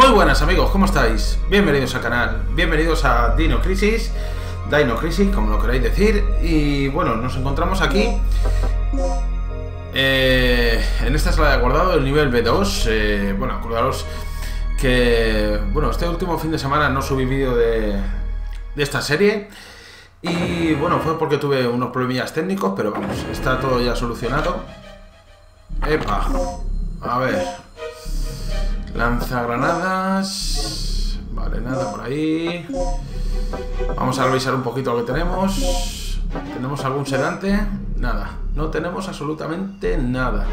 Muy buenas amigos, ¿cómo estáis? Bienvenidos al canal, bienvenidos a Dino Crisis, como lo queráis decir. Y bueno, nos encontramos aquí en esta sala de guardado del nivel B2. Bueno, acordaros que bueno, este último fin de semana no subí vídeo de esta serie. Y bueno, fue porque tuve unos problemillas técnicos, pero vamos, está todo ya solucionado. Epa, a ver. Lanzagranadas. Vale, nada por ahí. Vamos a revisar un poquito lo que tenemos. ¿Tenemos algún sedante? Nada, no tenemos absolutamente nada.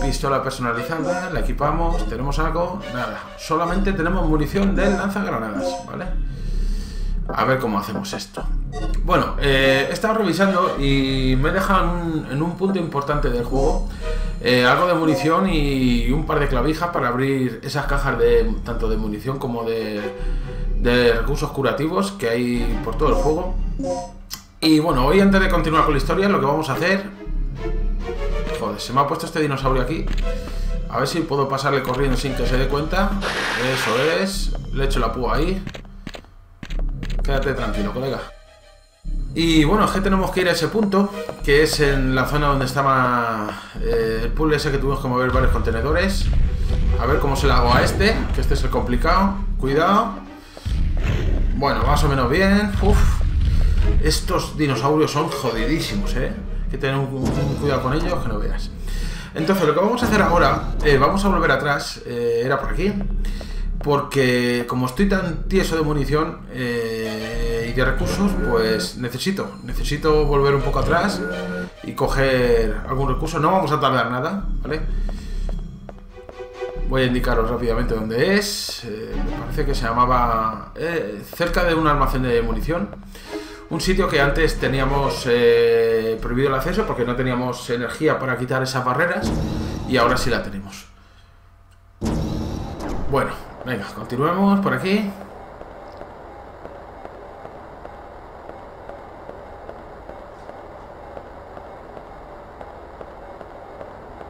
Pistola personalizada, la equipamos. ¿Tenemos algo? Nada. Solamente tenemos munición de lanzagranadas, ¿vale? A ver cómo hacemos esto. Bueno, he estado revisando y me he dejado en un punto importante del juego algo de munición y un par de clavijas para abrir esas cajas tanto de munición como de recursos curativos que hay por todo el juego. Y bueno, hoy antes de continuar con la historia lo que vamos a hacer... Joder, se me ha puesto este dinosaurio aquí. A ver si puedo pasarle corriendo sin que se dé cuenta. Eso es. Le echo la púa ahí. Quédate tranquilo, colega. Y bueno, es que tenemos que ir a ese punto, que es en la zona donde estaba el puzzle ese que tuvimos que mover varios contenedores. A ver cómo se la hago a este, que este es el complicado. Cuidado. Bueno, más o menos bien. Uf. Estos dinosaurios son jodidísimos, ¿eh? Hay que tener un cuidado con ellos, que no veas. Entonces, lo que vamos a hacer ahora, vamos a volver atrás. Era por aquí. Porque como estoy tan tieso de munición y de recursos, pues necesito volver un poco atrás y coger algún recurso. No vamos a tardar nada, ¿vale? Voy a indicaros rápidamente dónde es. Me parece que se llamaba cerca de un almacén de munición. Un sitio que antes teníamos prohibido el acceso porque no teníamos energía para quitar esas barreras y ahora sí la tenemos. Bueno. Venga, continuemos por aquí.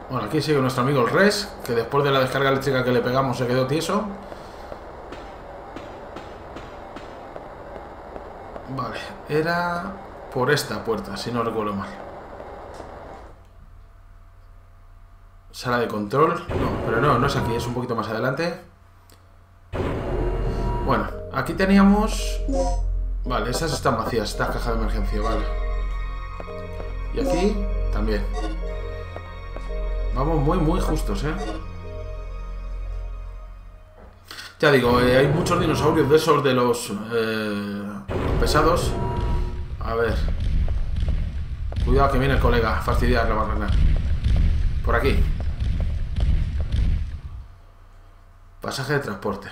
Bueno, aquí sigue nuestro amigo el Res, que después de la descarga eléctrica que le pegamos se quedó tieso. Vale, era por esta puerta, si no recuerdo mal. Sala de control. No, pero no es aquí, es un poquito más adelante. Bueno, aquí teníamos... Vale, esas están vacías, estas cajas de emergencia, vale. Y aquí también. Vamos muy justos, ¿eh? Ya digo, hay muchos dinosaurios de esos de los pesados. A ver. Cuidado que viene el colega a fastidiar la barrera. Por aquí. Pasaje de transporte.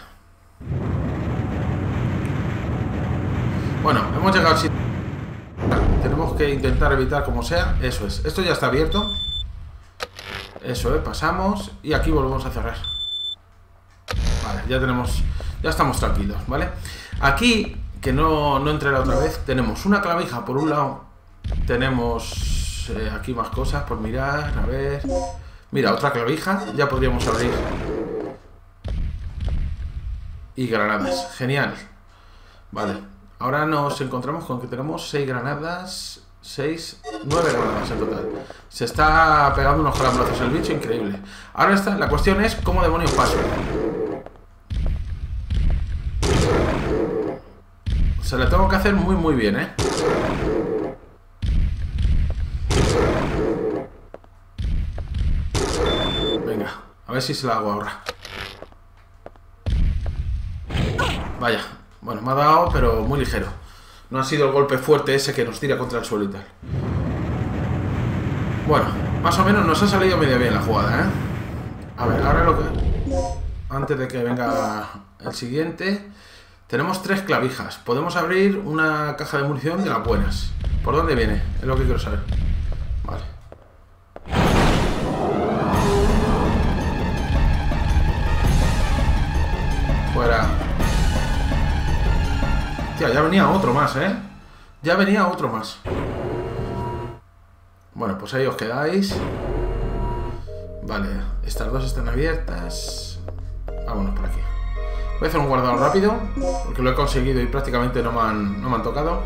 Bueno, hemos llegado al sitio. Tenemos que intentar evitar como sea. Eso es, esto ya está abierto. Eso es, pasamos. Y aquí volvemos a cerrar. Vale, ya tenemos. Ya estamos tranquilos, ¿vale? Aquí, que no entré la otra vez. Tenemos una clavija por un lado. Tenemos aquí más cosas por mirar, a ver. Mira, otra clavija, ya podríamos abrir. Y granadas, genial. Vale. Ahora nos encontramos con que tenemos 6 granadas, 9 granadas en total. Se está pegando unos calambrazos el bicho, increíble. Ahora la cuestión es cómo demonios paso. Se la tengo que hacer muy bien, ¿eh? Venga, a ver si se la hago ahora. Vaya. Bueno, me ha dado, pero muy ligero. No ha sido el golpe fuerte ese que nos tira contra el suelo y tal. Bueno, más o menos nos ha salido medio bien la jugada, ¿eh? A ver, ahora lo que... Antes de que venga el siguiente... Tenemos 3 clavijas. Podemos abrir una caja de munición de las buenas. ¿Por dónde viene? Es lo que quiero saber. Vale. Fuera... Tía, ya venía otro más, ¿eh? Ya venía otro más. Bueno, pues ahí os quedáis. Vale, estas dos están abiertas. Vámonos por aquí. Voy a hacer un guardado rápido, porque lo he conseguido y prácticamente no me han tocado.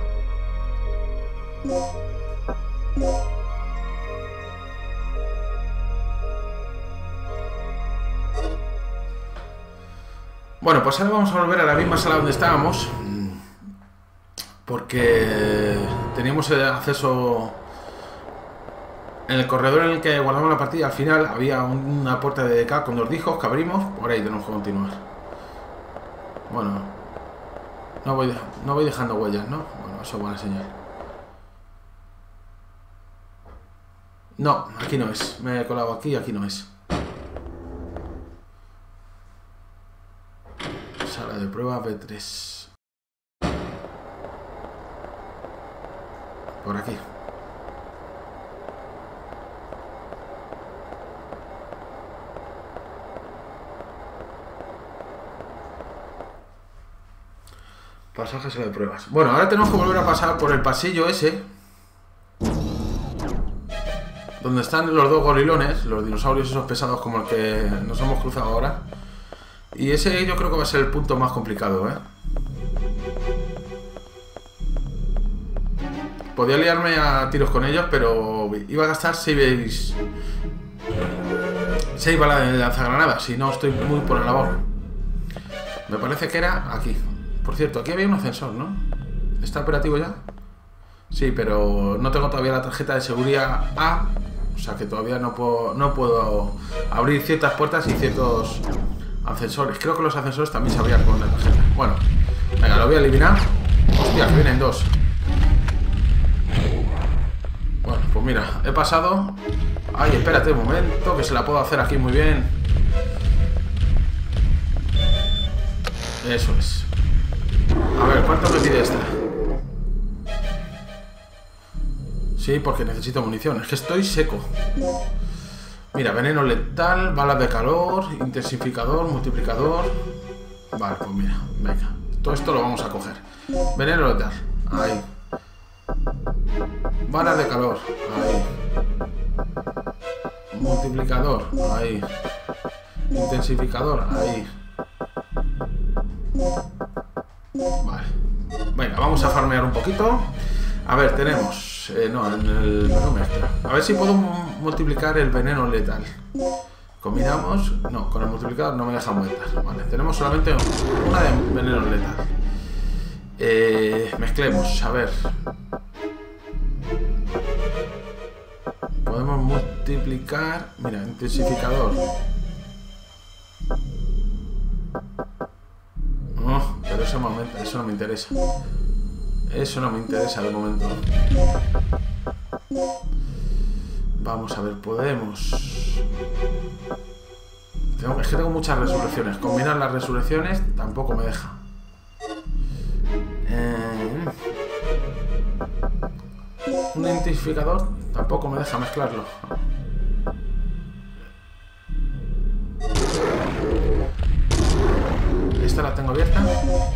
Bueno, pues ahora vamos a volver a la misma sala donde estábamos, porque teníamos el acceso en el corredor en el que guardamos la partida. Al final había una puerta de DK con dos discos que abrimos. Por ahí tenemos que continuar. Bueno, no voy dejando huellas, ¿no? Bueno, eso es buena señal. No, aquí no es. Me he colado aquí y aquí no es. Sala de prueba B3. Por aquí. Pasajes de pruebas. Bueno, ahora tenemos que volver a pasar por el pasillo ese, donde están los dos gorilones, los dinosaurios esos pesados como el que nos hemos cruzado ahora. Y ese yo creo que va a ser el punto más complicado, ¿eh? Podía liarme a tiros con ellos, pero iba a gastar 6 balas de lanzagranadas, si no estoy muy por la labor. Me parece que era aquí. Por cierto, aquí había un ascensor, ¿no? ¿Está operativo ya? Sí, pero no tengo todavía la tarjeta de seguridad A, o sea que todavía no puedo abrir ciertas puertas y ciertos ascensores. Creo que los ascensores también se abrían con la tarjeta. Bueno, venga, lo voy a eliminar. Hostia, que vienen dos. Bueno, pues mira, he pasado. Ay, espérate un momento, que se la puedo hacer aquí muy bien. Eso es. A ver, ¿cuánto me pide esta? Sí, porque necesito munición. Es que estoy seco. Mira, veneno letal, balas de calor, intensificador, multiplicador. Vale, pues mira, venga. Todo esto lo vamos a coger. Veneno letal, ahí. Balas de calor, ahí. Multiplicador, ahí. Intensificador, ahí. Vale, venga, vamos a farmear un poquito. A ver, tenemos en el menú extra. A ver si puedo multiplicar el veneno letal. Combinamos. No, con el multiplicador no me deja aumentar. Vale, tenemos solamente una de veneno letal. Mezclemos, a ver. Podemos multiplicar. Mira, intensificador. Pero eso me aumenta, eso no me interesa. Eso no me interesa de momento. Vamos a ver, podemos... Es que tengo muchas resurrecciones. Combinar las resurrecciones tampoco me deja. Un identificador tampoco me deja mezclarlo. ¿Esta la tengo abierta? No.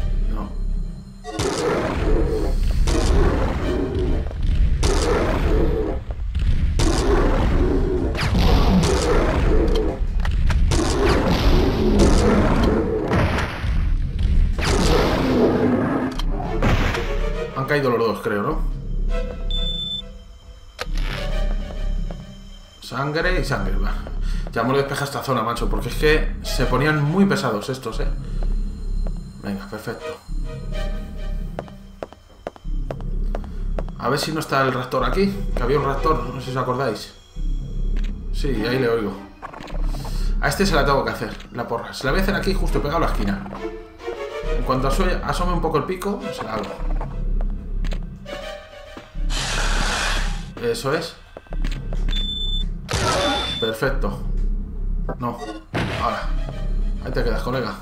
Han caído los dos, creo, ¿no? Sangre y sangre, va. Ya me lo despeja esta zona, macho, porque es que se ponían muy pesados estos, ¿eh? Venga, perfecto. A ver si no está el raptor aquí. Que había un raptor, no sé si os acordáis. Sí, ahí le oigo. A este se la tengo que hacer, la porra. Se la voy a hacer aquí, justo pegado a la esquina. En cuanto asome un poco el pico, se la hago. Eso es. Perfecto. No, ahora. Ahí te quedas, colega.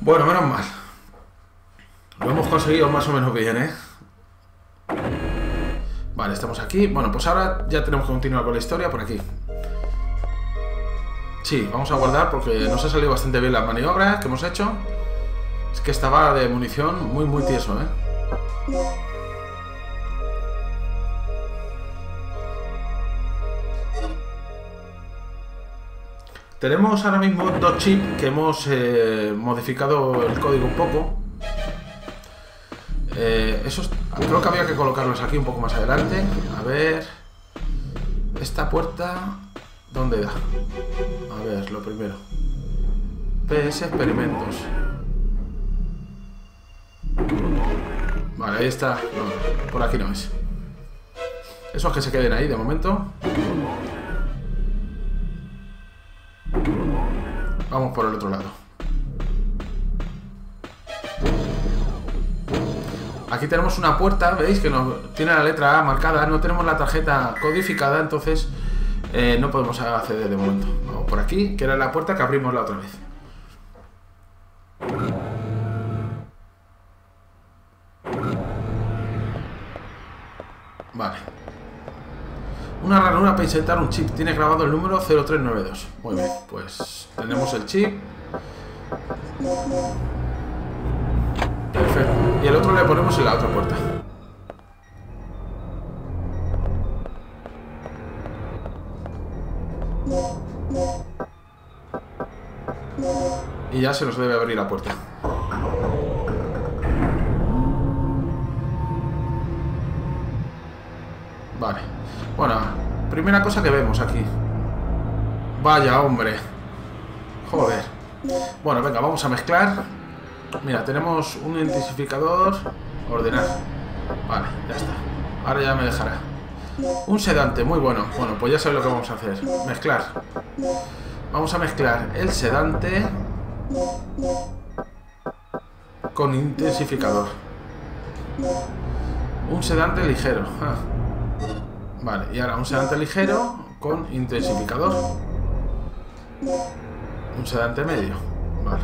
Bueno, menos mal. Lo hemos conseguido más o menos bien, ¿eh? Vale, estamos aquí. Bueno, pues ahora ya tenemos que continuar con la historia por aquí. Sí, vamos a guardar porque nos ha salido bastante bien las maniobras que hemos hecho. Es que esta bala de munición muy tieso, ¿eh? Tenemos ahora mismo dos chips que hemos modificado el código un poco. Esos creo que había que colocarlos aquí un poco más adelante. A ver... Esta puerta... ¿Dónde da? A ver, lo primero. PS Experimentos. Vale, ahí está. No, por aquí no es. Esos que se queden ahí de momento. Vamos por el otro lado. Aquí tenemos una puerta, veis que nos tiene la letra A marcada. No tenemos la tarjeta codificada, entonces no podemos acceder de momento. Vamos por aquí, que era la puerta que abrimos la otra vez. Vale. Una ranura para insertar un chip. Tiene grabado el número 0392. Muy bien, pues tenemos el chip. Perfecto. Y el otro le ponemos en la otra puerta. Y ya se nos debe abrir la puerta. Vale. Bueno, primera cosa que vemos aquí. Vaya, hombre. Joder. Bueno, venga, vamos a mezclar. Mira, tenemos un intensificador. Ordenar. Vale, ya está. Ahora ya me dejará. Un sedante, muy bueno. Bueno, pues ya sabéis lo que vamos a hacer. Mezclar. Vamos a mezclar el sedante con intensificador. Un sedante ligero. Ah. Vale, y ahora un sedante ligero con intensificador. Un sedante medio. Vale.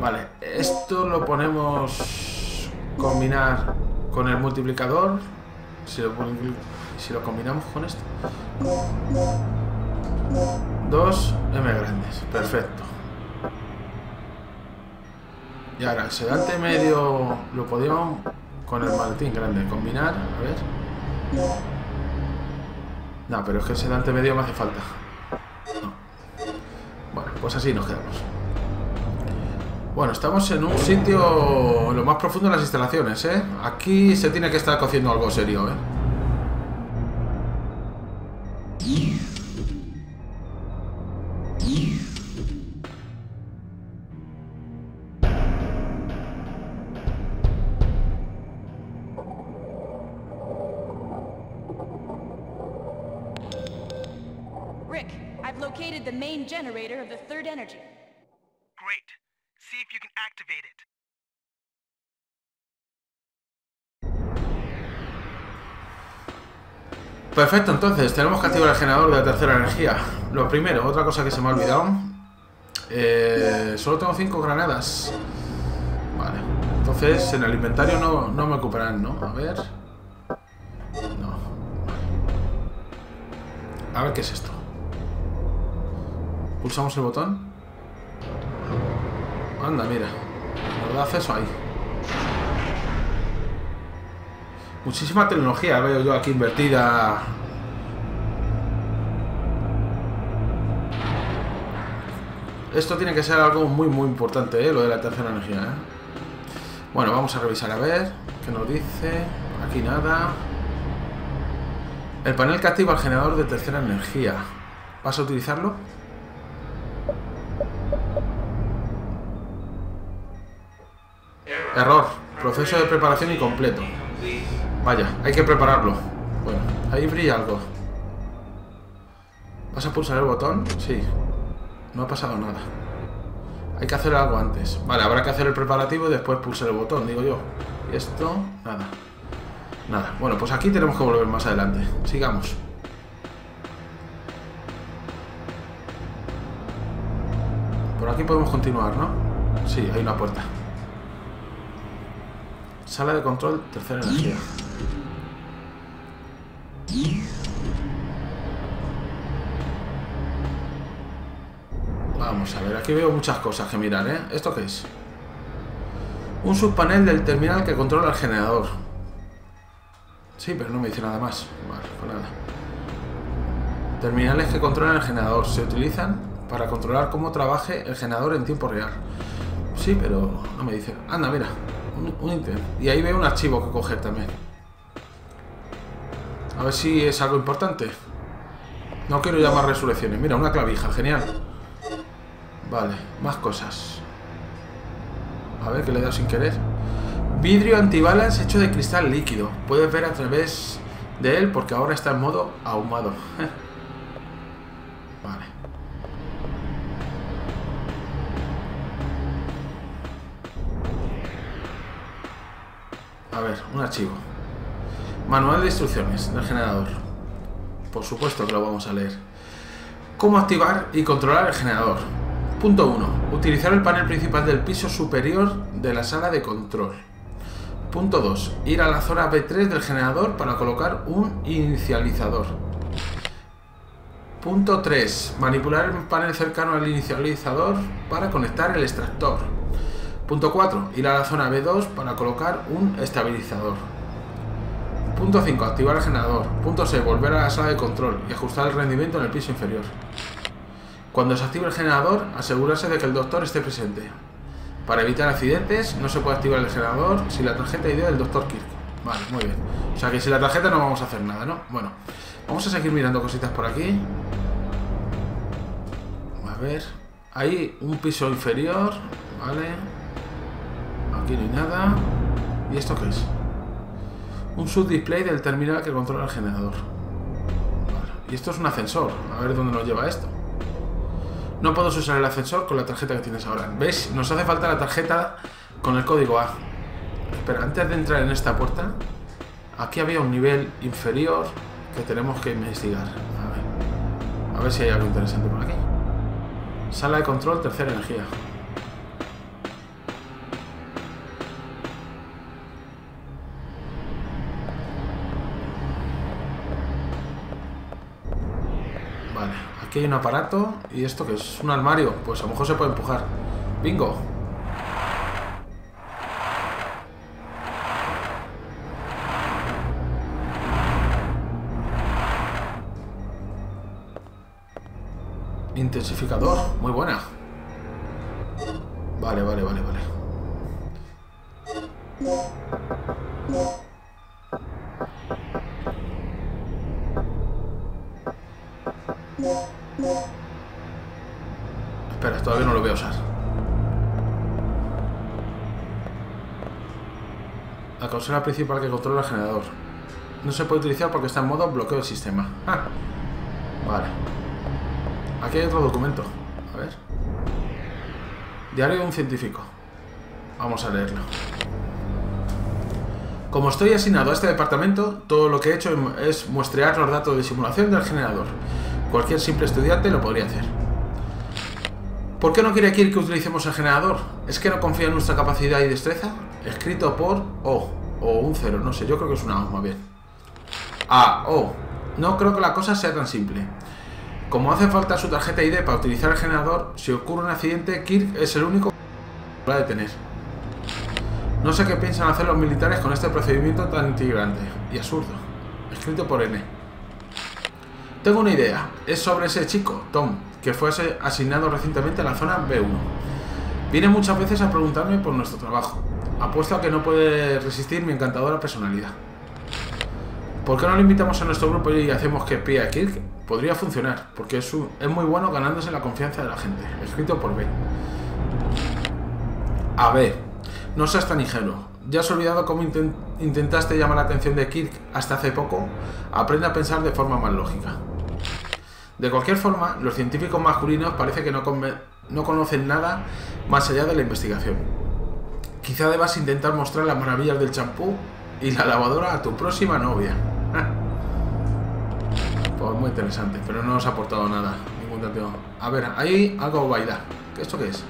Vale, esto lo ponemos combinar con el multiplicador. Si lo combinamos con esto. 2 M grandes, perfecto. Y ahora el sedante medio lo podíamos con el maletín grande combinar, a ver. No, pero es que el sedante medio me hace falta. No. Bueno, pues así nos quedamos. Bueno, estamos en un sitio lo más profundo de las instalaciones, ¿eh? Aquí se tiene que estar cociendo algo serio, ¿eh? Rick, I've located the main generator of the third energy. Great. See if you can activate it. Perfecto, entonces tenemos que activar el generador de la tercera energía. Lo primero, otra cosa que se me ha olvidado. Solo tengo 5 granadas. Vale, entonces en el inventario no me ocuparán, ¿no? A ver. No. Vale. A ver qué es esto. Pulsamos el botón. Anda, mira. Nos da acceso ahí. Muchísima tecnología veo yo aquí invertida. Esto tiene que ser algo muy muy importante, lo de la tercera energía, Bueno, vamos a revisar a ver qué nos dice. Aquí nada. El panel que activa el generador de tercera energía. ¿Vas a utilizarlo? Error. Proceso de preparación incompleto. Vaya, hay que prepararlo. Bueno, ahí brilla algo. ¿Vas a pulsar el botón? Sí. No ha pasado nada. Hay que hacer algo antes. Vale, habrá que hacer el preparativo y después pulsar el botón, digo yo. Y esto, nada. Nada. Bueno, pues aquí tenemos que volver más adelante. Sigamos. Por aquí podemos continuar, ¿no? Sí, hay una puerta. Sala de control, tercera energía. Vamos a ver, aquí veo muchas cosas que mirar, ¿eh? ¿Esto qué es? Un subpanel del terminal que controla el generador. Sí, pero no me dice nada más. Vale, pues nada. Terminales que controlan el generador. Se utilizan para controlar cómo trabaje el generador en tiempo real. Sí, pero no me dicen. Anda, mira. Un ítem. Y ahí veo un archivo que coger también. A ver si es algo importante. No quiero llamar resurrecciones. Mira, una clavija. Genial. Vale. Más cosas. A ver, que le he dado sin querer. Vidrio antibalas hecho de cristal líquido. Puedes ver a través de él porque ahora está en modo ahumado. Vale. A ver, un archivo. Manual de instrucciones del generador. Por supuesto que lo vamos a leer. Cómo activar y controlar el generador. Punto 1. Utilizar el panel principal del piso superior de la sala de control. Punto 2. Ir a la zona B3 del generador para colocar un inicializador. Punto 3. Manipular el panel cercano al inicializador para conectar el extractor. Punto 4. Ir a la zona B2 para colocar un estabilizador. Punto 5. Activar el generador. Punto 6. Volver a la sala de control y ajustar el rendimiento en el piso inferior. Cuando se active el generador, asegurarse de que el doctor esté presente. Para evitar accidentes, no se puede activar el generador sin la tarjeta ID del Dr. Kirk. Vale, muy bien. O sea que sin la tarjeta no vamos a hacer nada, ¿no? Bueno, vamos a seguir mirando cositas por aquí. A ver. Hay un piso inferior. Vale. Aquí no hay nada. ¿Y esto qué es? Un subdisplay del terminal que controla el generador. Vale. Y esto es un ascensor. A ver dónde nos lleva esto. No puedes usar el ascensor con la tarjeta que tienes ahora. ¿Ves? Nos hace falta la tarjeta con el código A. Espera, antes de entrar en esta puerta, aquí había un nivel inferior que tenemos que investigar. A ver si hay algo interesante por aquí. Sala de control, tercera energía. Aquí hay un aparato. ¿Y esto qué es? ¿Un armario? Pues a lo mejor se puede empujar. ¡Bingo! Intensificador. Muy buena. Vale, vale, vale, vale. Espera, todavía no lo voy a usar. La consola principal que controla el generador. No se puede utilizar porque está en modo bloqueo del sistema. Ah, vale. Aquí hay otro documento. A ver. Diario de un científico. Vamos a leerlo. Como estoy asignado a este departamento, todo lo que he hecho es muestrear los datos de simulación del generador. Cualquier simple estudiante lo podría hacer. ¿Por qué no quiere Kirk que utilicemos el generador? ¿Es que no confía en nuestra capacidad y destreza? Escrito por O. O un cero, no sé, yo creo que es una O más bien. A, O. No creo que la cosa sea tan simple. Como hace falta su tarjeta ID para utilizar el generador, si ocurre un accidente, Kirk es el único que lo va a detener. No sé qué piensan hacer los militares con este procedimiento tan intrigante y absurdo. Escrito por N. Tengo una idea, es sobre ese chico, Tom, que fue asignado recientemente a la zona B1. Viene muchas veces a preguntarme por nuestro trabajo. Apuesto a que no puede resistir mi encantadora personalidad. ¿Por qué no lo invitamos a nuestro grupo y hacemos que espíe a Kirk? Podría funcionar, porque es muy bueno ganándose la confianza de la gente. Escrito por B. A ver, no seas tan ingenuo. ¿Ya has olvidado cómo intentaste llamar la atención de Kirk hasta hace poco? Aprende a pensar de forma más lógica. De cualquier forma, los científicos masculinos parece que no conocen nada más allá de la investigación. Quizá debas intentar mostrar las maravillas del champú y la lavadora a tu próxima novia. Pues muy interesante, pero no nos ha aportado nada. Ningún dato. A ver, hay algo bailar. ¿Esto qué es?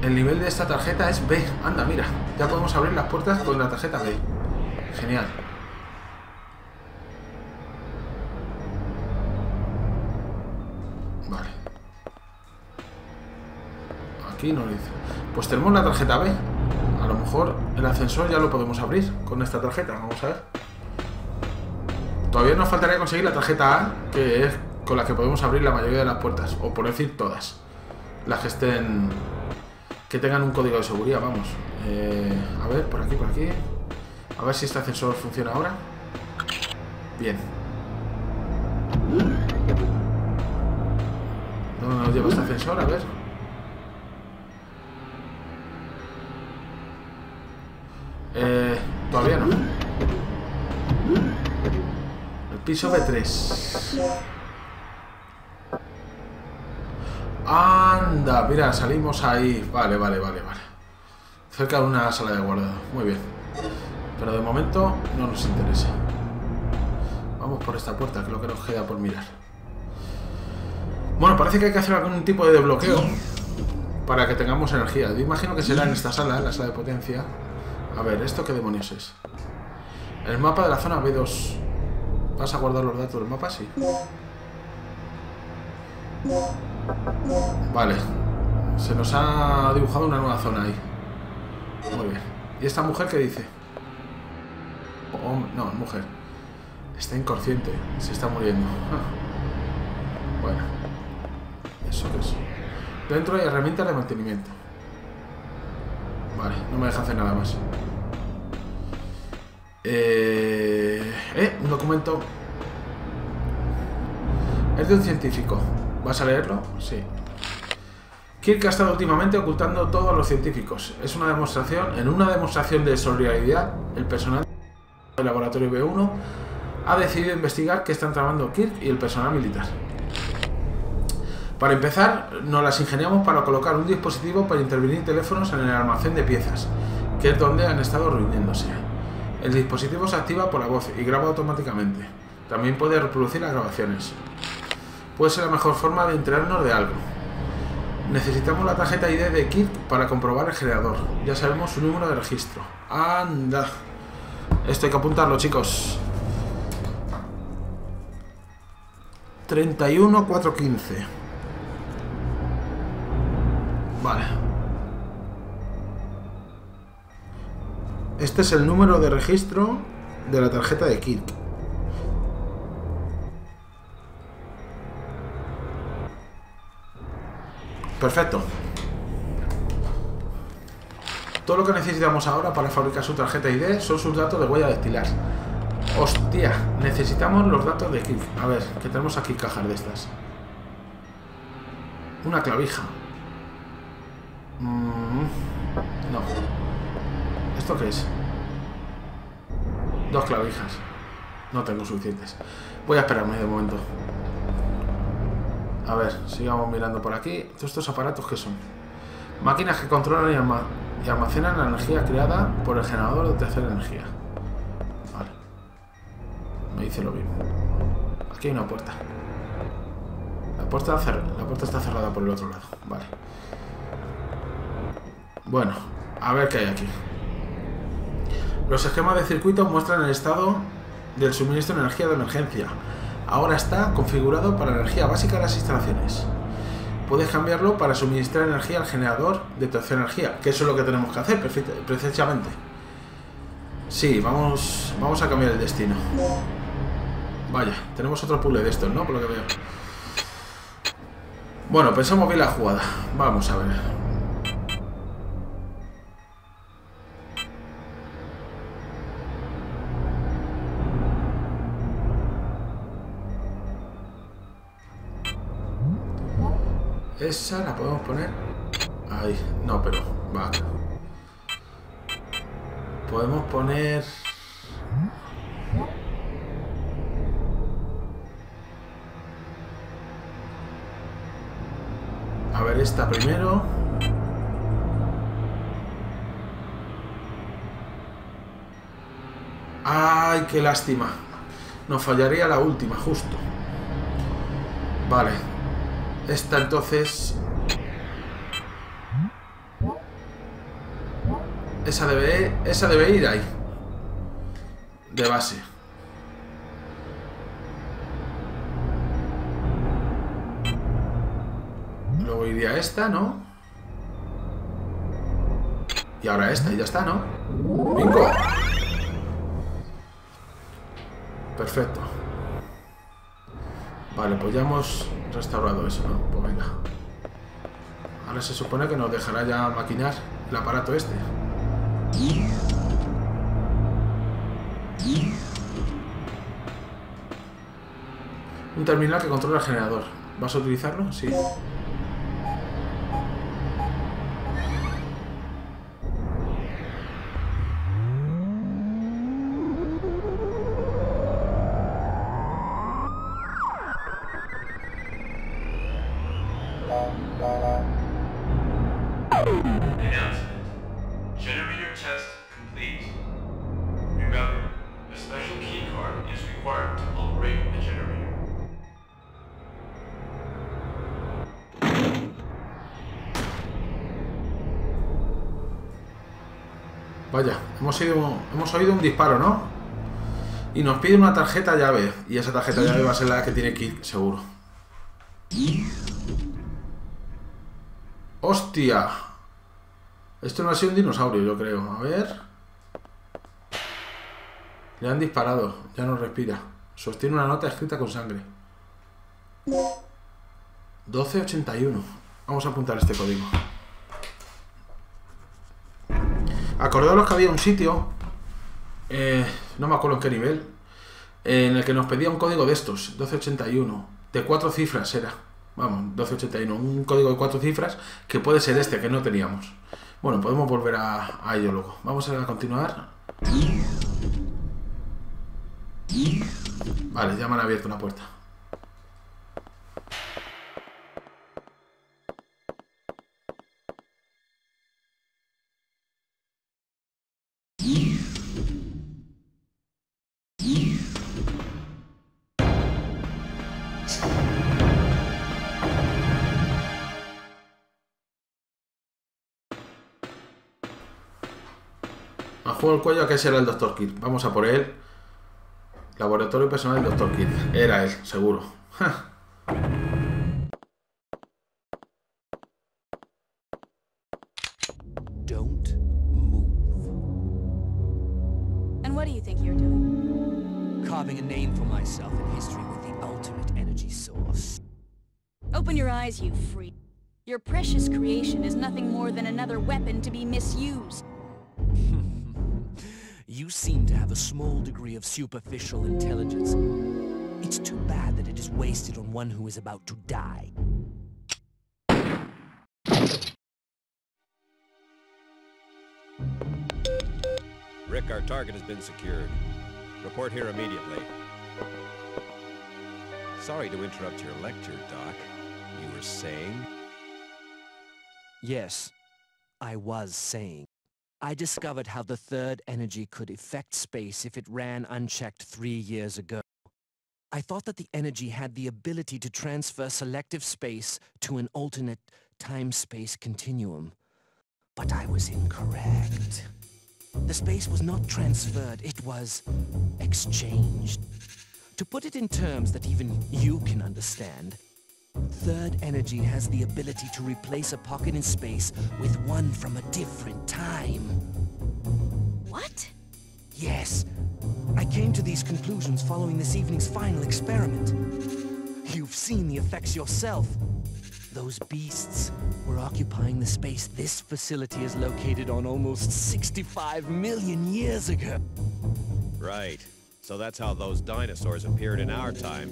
El nivel de esta tarjeta es B. Anda, mira. Ya podemos abrir las puertas con la tarjeta B. Genial. Vale. Aquí no lo dice. Pues tenemos la tarjeta B. A lo mejor el ascensor ya lo podemos abrir con esta tarjeta. Vamos a ver. Todavía nos faltaría conseguir la tarjeta A, que es con la que podemos abrir la mayoría de las puertas, o por decir todas, las que estén, que tengan un código de seguridad, vamos. A ver, por aquí, a ver si este ascensor funciona ahora. Bien. ¿Dónde nos lleva este ascensor? A ver. Todavía no. El piso B3. Anda, mira, salimos ahí. Vale, vale, vale, vale. Cerca de una sala de guardado. Muy bien. Pero de momento no nos interesa. Vamos por esta puerta, que es lo que nos queda por mirar. Bueno, parece que hay que hacer algún tipo de desbloqueo para que tengamos energía. Yo imagino que será en esta sala, en la sala de potencia. A ver, ¿esto qué demonios es? El mapa de la zona B2. ¿Vas a guardar los datos del mapa? Sí. Vale. Se nos ha dibujado una nueva zona ahí. Muy bien. ¿Y esta mujer qué dice? No, mujer. Está inconsciente. Se está muriendo. Bueno. Eso que es. Dentro hay herramientas de mantenimiento. Vale, no me deja hacer nada más. Un documento. Es de un científico. ¿Vas a leerlo? Sí. Kirk ha estado últimamente ocultando todo a los científicos. Es una demostración. En una demostración de solidaridad, el personal del laboratorio B1 ha decidido investigar qué están tramando Kirk y el personal militar. Para empezar, nos las ingeniamos para colocar un dispositivo para intervenir teléfonos en el almacén de piezas, que es donde han estado reuniéndose. El dispositivo se activa por la voz y graba automáticamente. También puede reproducir las grabaciones. Puede ser la mejor forma de enterarnos de algo. Necesitamos la tarjeta ID de Kirk para comprobar el generador. Ya sabemos su número de registro. ¡Anda! Esto hay que apuntarlo, chicos. 31415. Vale. Este es el número de registro de la tarjeta de Kirk. Perfecto. Todo lo que necesitamos ahora para fabricar su tarjeta ID son sus datos de huella dactilar. Hostia, necesitamos los datos de Kirk. A ver, que tenemos aquí cajas de estas. Una clavija. No. ¿Esto qué es? Dos clavijas. No tengo suficientes. Voy a esperarme de momento. A ver, sigamos mirando por aquí. ¿Todos estos aparatos qué son? Máquinas que controlan y almacenan la energía creada por el generador de tercera energía. Vale. Me dice lo mismo. Aquí hay una puerta. La puerta está cerrada por el otro lado. Vale. Bueno, a ver qué hay aquí. Los esquemas de circuito muestran el estado del suministro de energía de emergencia. Ahora está configurado para energía básica de las instalaciones. Puedes cambiarlo para suministrar energía al generador de tercera energía, que eso es lo que tenemos que hacer precisamente. Sí, vamos a cambiar el destino. Vaya, tenemos otro puzzle de estos, ¿no? Por lo que veo. Bueno, pensamos bien la jugada. Vamos a ver. Esa la podemos poner ahí, no, pero va. Podemos poner a ver esta primero. Ay, qué lástima. Nos fallaría la última, justo. Vale. Esta entonces... Esa debe ir ahí. De base. Luego iría esta, ¿no? Y ahora esta, y ya está, ¿no? ¡Bingo! Perfecto. Vale, pues ya hemos restaurado eso, ¿no? Pues venga. Ahora se supone que nos dejará ya maquinar el aparato este. Un terminal que controla el generador. ¿Vas a utilizarlo? Sí. Vaya, hemos oído un disparo, ¿no? Y nos pide una tarjeta llave. Y esa tarjeta llave va a ser la que tiene que ir, seguro. ¡Hostia! Esto no ha sido un dinosaurio, yo creo. A ver... Le han disparado. Ya no respira. Sostiene una nota escrita con sangre. 1281. Vamos a apuntar este código. Acordaros que había un sitio, no me acuerdo en qué nivel, en el que nos pedía un código de estos, 1281, de 4 cifras era, vamos, 1281, un código de 4 cifras que puede ser este, que no teníamos. Bueno, podemos volver a ello luego. Vamos a continuar. Vale, ya me han abierto una puerta. El cuello a que será el Dr. Kirk. Vamos a por él. Laboratorio personal del Dr. Kirk. Era él, seguro. Ja. Don't move. And what do you think you're doing? Carving a name for myself in history with the ultimate energy source. Open your eyes, you freak. Your precious creation is nothing more than another weapon to be misused. You seem to have a small degree of superficial intelligence. It's too bad that it is wasted on one who is about to die. Rick, our target has been secured. Report here immediately. Sorry to interrupt your lecture, Doc. You were saying? Yes, I was saying. I discovered how the third energy could affect space if it ran unchecked 3 years ago. I thought that the energy had the ability to transfer selective space to an alternate time-space continuum. But I was incorrect. The space was not transferred, it was exchanged. To put it in terms that even you can understand, third energy has the ability to replace a pocket in space with one from a different time. What? Yes. I came to these conclusions following this evening's final experiment. You've seen the effects yourself. Those beasts were occupying the space this facility is located on almost 65 million years ago. Right. So that's how those dinosaurs appeared in our time.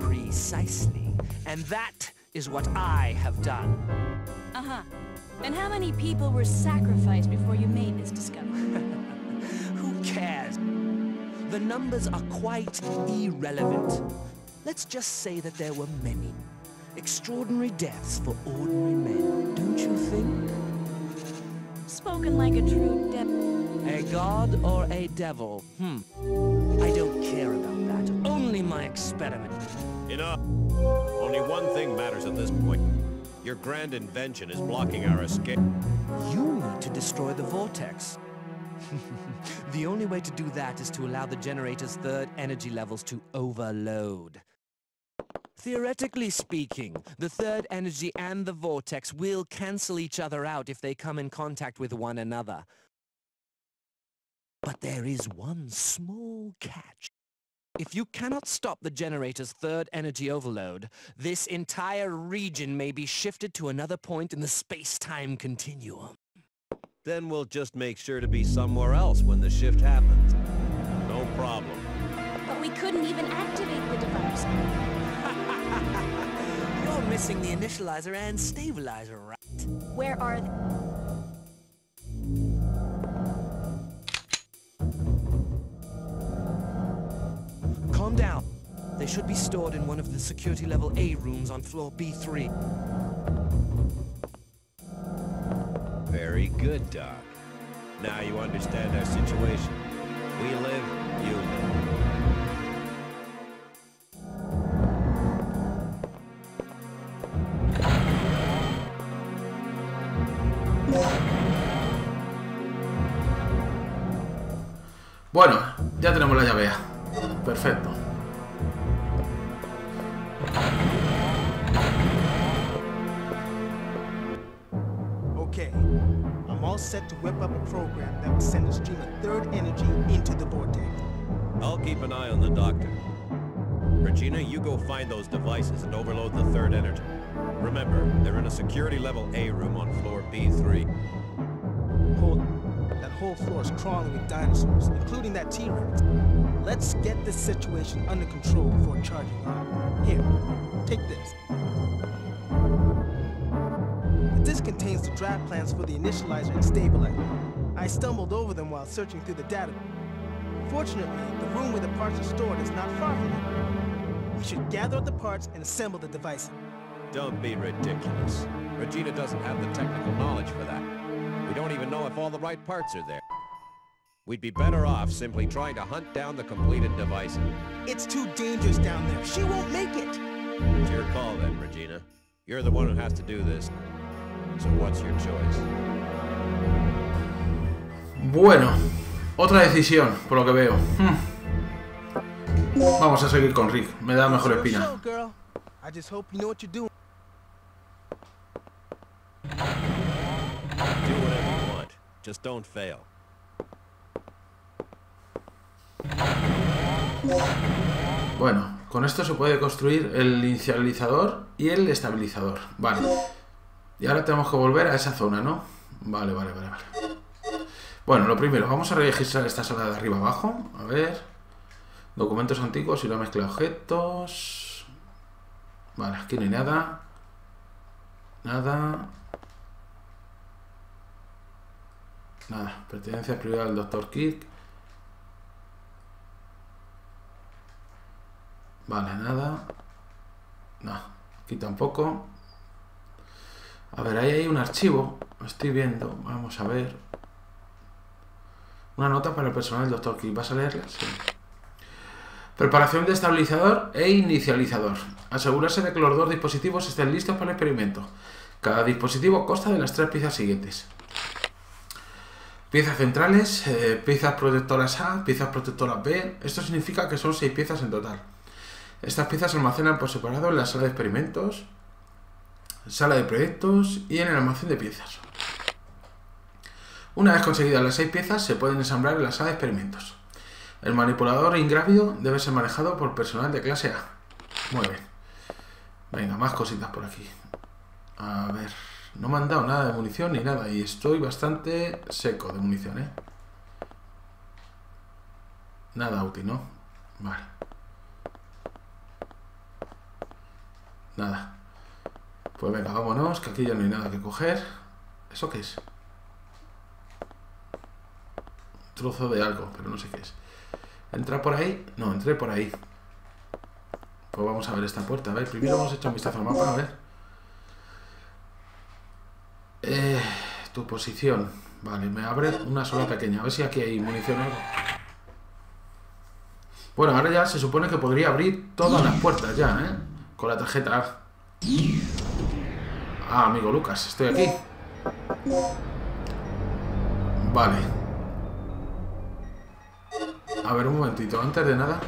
Precisely. And that is what I have done. Uh-huh. And how many people were sacrificed before you made this discovery? Who cares? The numbers are quite irrelevant. Let's just say that there were many. Extraordinary deaths for ordinary men, don't you think? Spoken like a true devil. A god or a devil? I don't care about that. Only my experiment. Enough. Only one thing matters at this point. Your grand invention is blocking our escape. You need to destroy the vortex. The only way to do that is to allow the generator's third energy levels to overload. Theoretically speaking, the third energy and the vortex will cancel each other out if they come in contact with one another. But there is one small catch. If you cannot stop the generator's third energy overload, this entire region may be shifted to another point in the space-time continuum. Then we'll just make sure to be somewhere else when the shift happens. No problem. But we couldn't even activate the device. You're missing the initializer and stabilizer, right? Where are they? Calm down. They should be stored in one of the security level A rooms on floor B3. Very good, Doc. Now you understand our situation. We live, you live. Bueno, ya tenemos la llave A. Perfecto. Okay, I'm all set to whip up a program that will send a stream of third energy into the vortex. I'll keep an eye on the doctor. Regina, you go find those devices and overload the third energy. Remember, they're in a security level A room on floor B3. Hold on. That whole floor is crawling with dinosaurs, including that T-Rex. Let's get this situation under control before charging on. Here, take this. This contains the draft plans for the initializer and stabilizer. I stumbled over them while searching through the data. Fortunately, the room where the parts are stored is not far from it. We should gather up the parts and assemble the device. Don't be ridiculous. Regina doesn't have the technical knowledge for that. We don't even know if all the right parts are there. We'd be better off simply trying to hunt down the completed device. It's too dangerous down there. She won't make it. It's your call then, Regina. You're the one who has to do this. So what's your choice? Bueno, otra decisión, por lo que veo. Vamos a seguir con Rick. Me da mejor espina. I just hope you know what you're doing. Do whatever you want. Just don't fail. Bueno, con esto se puede construir el inicializador y el estabilizador. Vale. Y ahora tenemos que volver a esa zona, ¿no? Vale, vale, vale, vale. Bueno, lo primero, vamos a registrar esta sala de arriba abajo. A ver. Documentos antiguos y la mezcla de objetos. Vale, aquí no hay nada. Nada. Nada, pertenencia privada del Dr. Kirk. Vale, nada. No, aquí tampoco. A ver, ahí hay un archivo. Lo estoy viendo. Vamos a ver. Una nota para el personal del Dr. Kirk. ¿Vas a leerla? Sí. Preparación de estabilizador e inicializador. Asegurarse de que los dos dispositivos estén listos para el experimento. Cada dispositivo consta de las tres piezas siguientes. Piezas centrales, piezas protectoras A, piezas protectoras B. Esto significa que son 6 piezas en total. Estas piezas se almacenan por separado en la sala de experimentos, sala de proyectos y en el almacén de piezas. Una vez conseguidas las 6 piezas, se pueden ensamblar en la sala de experimentos. El manipulador ingrávido debe ser manejado por personal de clase A. Muy bien. Venga, más cositas por aquí. A ver... No me han dado nada de munición ni nada y estoy bastante seco de munición, ¿eh? Nada útil, ¿no? Vale. Nada. Pues venga, vámonos, que aquí ya no hay nada que coger. ¿Eso qué es? Un trozo de algo, pero no sé qué es. ¿Entra por ahí? No, entré por ahí. Pues vamos a ver esta puerta. A ver, primero vamos a echar un vistazo al mapa, a ver. Tu posición. Vale, me abre una sola pequeña. A ver si aquí hay munición o algo. Bueno, ahora ya se supone que podría abrir todas las puertas ya, ¿eh? Con la tarjeta A. Ah, amigo Lucas, estoy aquí. Vale. A ver, un momentito, antes de nada.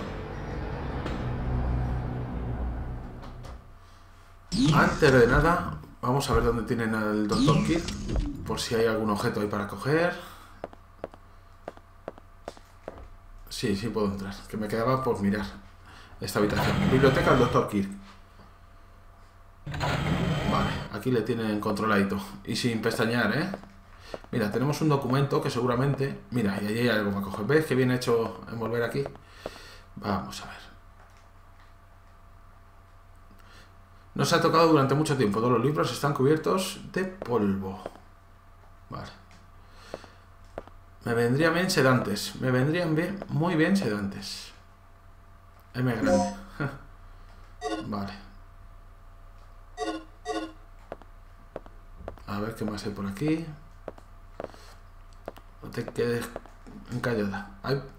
Antes de nada... Vamos a ver dónde tienen al Dr. Kirk, por si hay algún objeto ahí para coger. Sí, sí puedo entrar. Que me quedaba por mirar esta habitación. Biblioteca del Dr. Kirk. Vale, aquí le tienen controladito. Y sin pestañear, ¿eh? Mira, tenemos un documento que seguramente... Mira, y allí hay algo para coger. ¿Ves qué bien hecho envolver aquí? Vamos a ver. No se ha tocado durante mucho tiempo. Todos los libros están cubiertos de polvo. Vale. Me vendrían bien sedantes. Me vendrían bien, muy bien sedantes. M grande. Vale. A ver qué más hay por aquí. No te quedes encallada.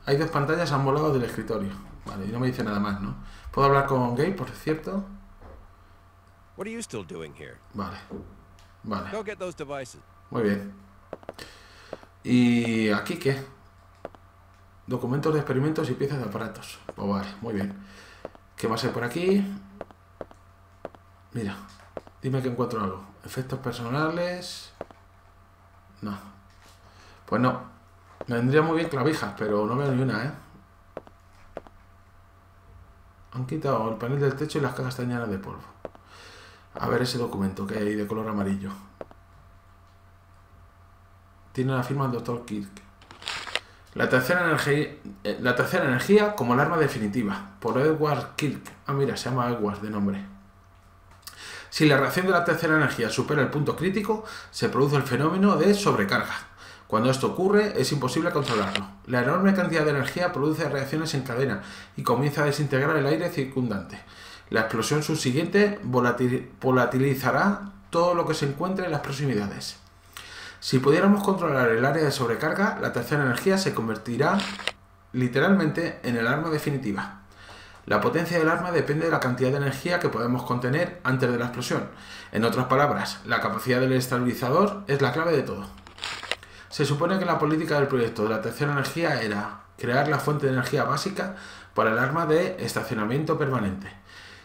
Hay dos pantallas, han volado del escritorio. Vale, y no me dice nada más, ¿no? ¿Puedo hablar con Gabe, por cierto? Vale. Vale. Muy bien. ¿Y aquí qué? Documentos de experimentos y piezas de aparatos. Pues vale, muy bien. ¿Qué más hay por aquí? Mira, dime que encuentro algo. Efectos personales... No. Pues no. Me vendría muy bien clavijas, pero no veo ni una, ¿eh? Han quitado el panel del techo y las cajas están llenas de polvo. A ver ese documento que hay de color amarillo. Tiene la firma del Dr. Kirk. La tercera energía como el arma definitiva. Por Edward Kirk. Ah, mira, se llama Edward de nombre. Si la reacción de la tercera energía supera el punto crítico, se produce el fenómeno de sobrecarga. Cuando esto ocurre, es imposible controlarlo. La enorme cantidad de energía produce reacciones en cadena y comienza a desintegrar el aire circundante. La explosión subsiguiente volatilizará todo lo que se encuentre en las proximidades. Si pudiéramos controlar el área de sobrecarga, la tercera energía se convertirá literalmente en el arma definitiva. La potencia del arma depende de la cantidad de energía que podemos contener antes de la explosión. En otras palabras, la capacidad del estabilizador es la clave de todo. Se supone que la política del proyecto de la tercera energía era crear la fuente de energía básica para el arma de estacionamiento permanente.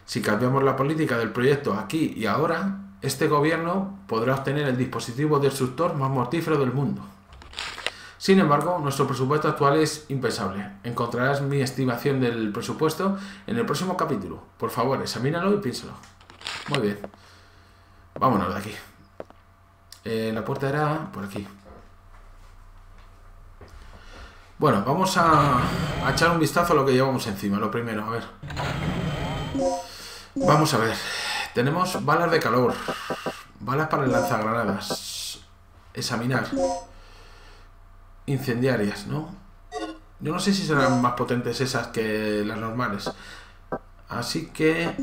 Si cambiamos la política del proyecto aquí y ahora, este gobierno podrá obtener el dispositivo destructor más mortífero del mundo. Sin embargo, nuestro presupuesto actual es impensable. Encontrarás mi estimación del presupuesto en el próximo capítulo. Por favor, examínalo y piénsalo. Muy bien. Vámonos de aquí. La puerta era por aquí. Bueno, vamos a echar un vistazo a lo que llevamos encima. Lo primero, a ver. Vamos a ver. Tenemos balas de calor, balas para el lanzagranadas, examinar, incendiarias, ¿no? Yo no sé si serán más potentes esas que las normales, así que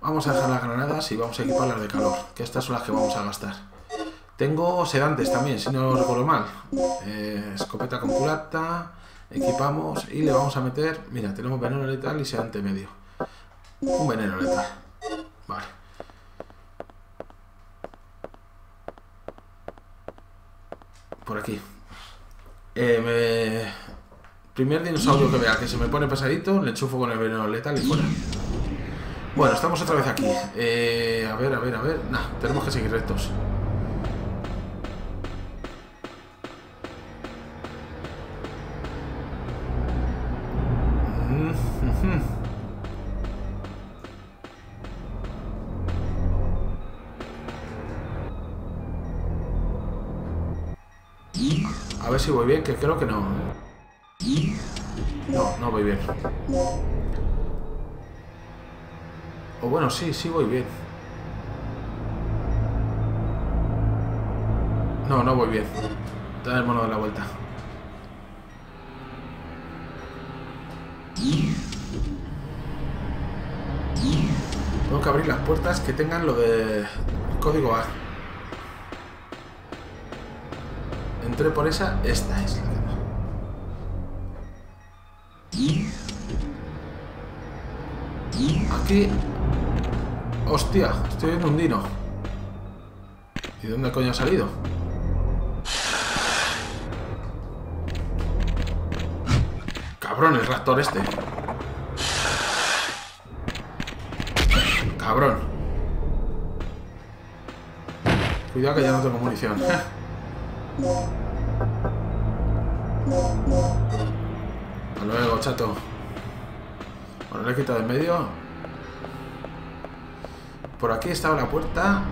vamos a dejar las granadas y vamos a equipar las de calor, que estas son las que vamos a gastar. Tengo sedantes también, si no recuerdo mal, escopeta con culata, equipamos y le vamos a meter, mira, tenemos veneno letal y sedante medio, un veneno letal. Vale. Por aquí. Primer dinosaurio que vea que se me pone pesadito, le enchufo con el veneno letal y fuera. Bueno, estamos otra vez aquí. A ver. Nah, tenemos que seguir rectos. A ver si voy bien, que creo que no. No voy bien. O bueno, sí voy bien. No voy bien. Da el mono de la vuelta. Tengo que abrir las puertas que tengan lo de código A. Entré por esa, esta es la que va. Aquí... Hostia, estoy viendo un dino. ¿Y de dónde coño ha salido? Cabrón, el raptor este. Cabrón. Cuidado que ya no tengo munición. Hasta luego, chato. Bueno, lo he quitado en medio. Por aquí estaba la puerta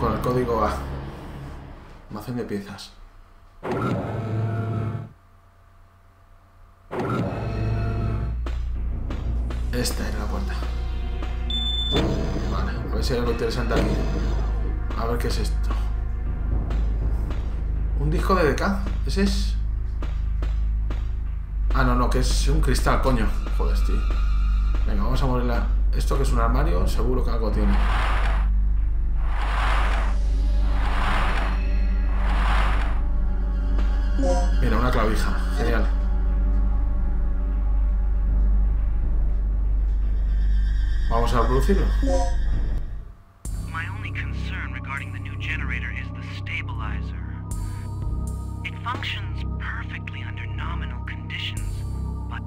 con el código A. Almacén de piezas. Esta es la puerta. Vale, a ver si hay algo interesante aquí. A ver qué es esto. Un disco de DK. ¿Ese es? Ah, no, no, que es un cristal, coño. Joder, tío. Venga, vamos a moverla. Esto que es un armario, seguro que algo tiene. Mira, una clavija. Genial. Vamos a producirlo. My only concern regarding the new generator is the stabilizer. It functions perfectly under nominal conditions, but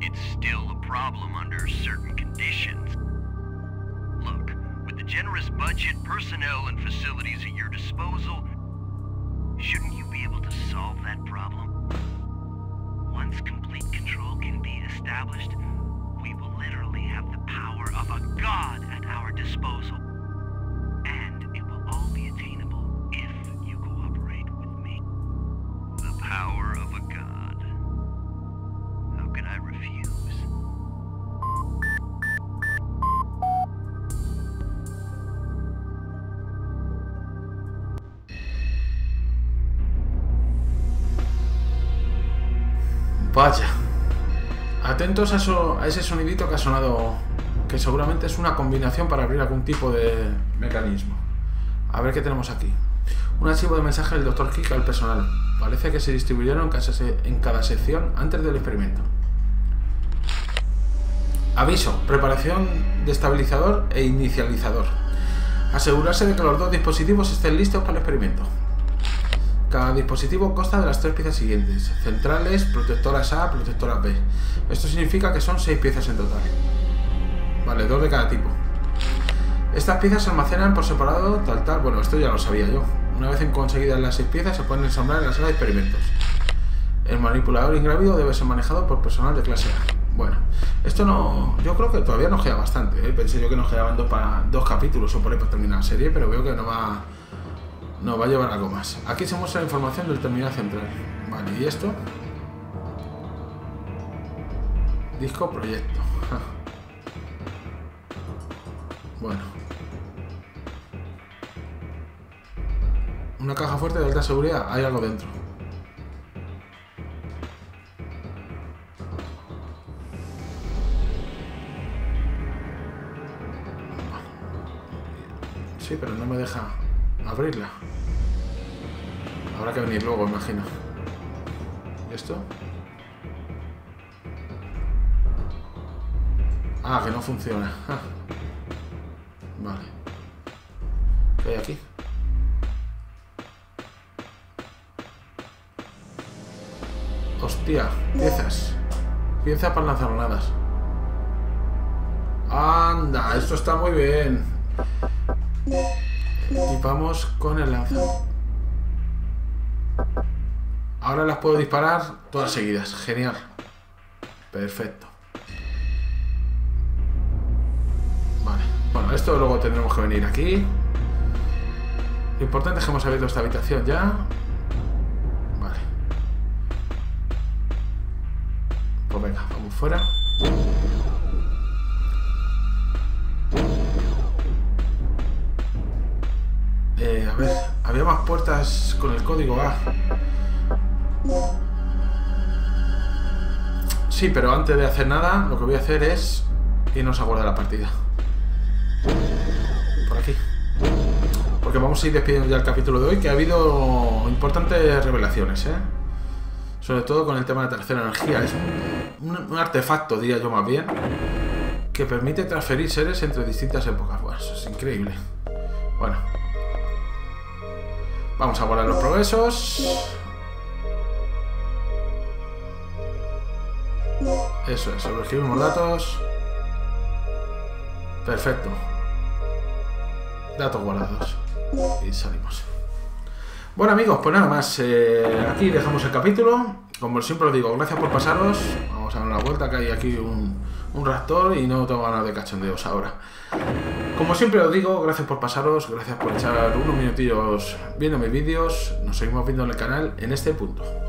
it's still a problem under certain conditions. Look, with the generous budget, personnel, and facilities at your disposal, shouldn't you be able to solve that problem? Once complete control can be established, we will literally have the power of a god at our disposal. And it will all be attainable if you cooperate with me. The power of a god. How could I refuse? Vaya. Atentos a, ese sonidito que ha sonado, que seguramente es una combinación para abrir algún tipo de mecanismo. A ver qué tenemos aquí. Un archivo de mensaje del Dr. Kirk al personal. Parece que se distribuyeron en cada sección antes del experimento. Aviso, preparación de estabilizador e inicializador. Asegurarse de que los dos dispositivos estén listos para el experimento. Cada dispositivo consta de las tres piezas siguientes: centrales, protectoras A, protectoras B. Esto significa que son 6 piezas en total. Vale, 2 de cada tipo. Estas piezas se almacenan por separado, tal. Bueno, esto ya lo sabía yo. Una vez conseguidas las 6 piezas, se pueden ensamblar en la sala de experimentos. El manipulador ingrávido debe ser manejado por personal de clase A. Bueno, esto no... Yo creo que todavía nos queda bastante, ¿eh? Pensé yo que nos quedaban dos capítulos o por ahí para terminar la serie, pero veo que no va... No, va a llevar algo más. Aquí se muestra la información del terminal central. Vale, ¿y esto? Disco proyecto. Bueno. Una caja fuerte de alta seguridad. Hay algo dentro. Sí, pero no me deja abrirla. Habrá que venir luego, imagino. ¿Y esto? Ah, que no funciona. Ah. Vale. ¿Qué hay aquí? Hostia, piezas. Piezas para lanzagranadas. Anda, esto está muy bien. Y vamos con el lanzagranadas. Ahora las puedo disparar todas seguidas. Genial. Perfecto. Vale. Bueno, esto luego tendremos que venir aquí. Lo importante es que hemos abierto esta habitación ya. Vale. Pues venga, vamos fuera. A ver, había más puertas con el código A. Sí, pero antes de hacer nada, lo que voy a hacer es irnos a guardar la partida. Por aquí. Porque vamos a ir despidiendo ya el capítulo de hoy, que ha habido importantes revelaciones, ¿eh? Sobre todo con el tema de la tercera energía. Es un artefacto, diría yo más bien, que permite transferir seres entre distintas épocas. Bueno, eso es increíble. Bueno. Vamos a guardar los progresos. Eso es, sobreescribimos datos. Perfecto. Datos guardados. Y salimos. Bueno amigos, pues nada más, aquí dejamos el capítulo. Como siempre os digo, gracias por pasaros. Vamos a dar una vuelta, que hay aquí un raptor y no tengo ganas de cachondeos ahora. Como siempre os digo, gracias por pasaros, gracias por echar unos minutillos viendo mis vídeos. Nos seguimos viendo en el canal en este punto.